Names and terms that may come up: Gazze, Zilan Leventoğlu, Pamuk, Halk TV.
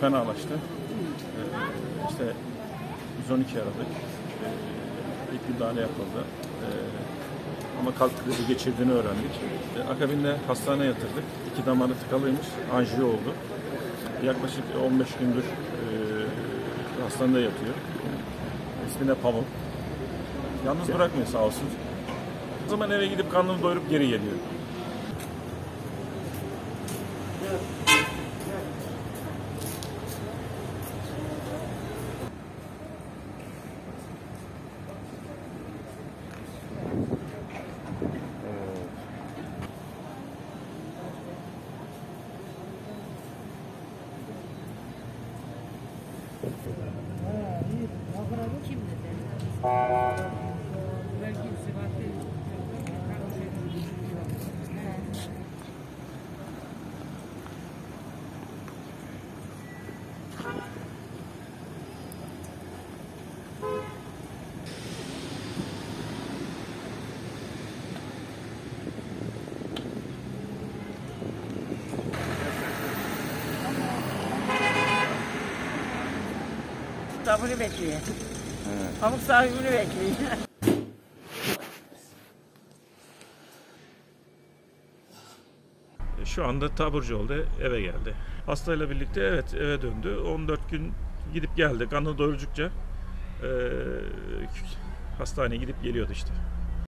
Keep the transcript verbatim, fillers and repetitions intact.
fenalaştı. E, işte yüz on ikiyi aradık. E, ilk müdahale yapıldı. E, ama kalp krizi geçirdiğini öğrendik. E, akabinde hastaneye yatırdık. İki damarı tıkalıymış. Anjiyo oldu. Yaklaşık on beş gündür e, hastanede yatıyor. İsmi de Pamuk. Yalnız bırakmıyor sağ olsun. O zaman eve gidip karnını doyurup geri geliyor. Kim dedi? Sabunu bekliyor. Evet. Pamuk sahibini bekliyor. Şu anda taburcu oldu, eve geldi. Hastayla birlikte evet eve döndü. on dört gün gidip geldi. Kanı doyurucukça e, hastaneye gidip geliyordu işte.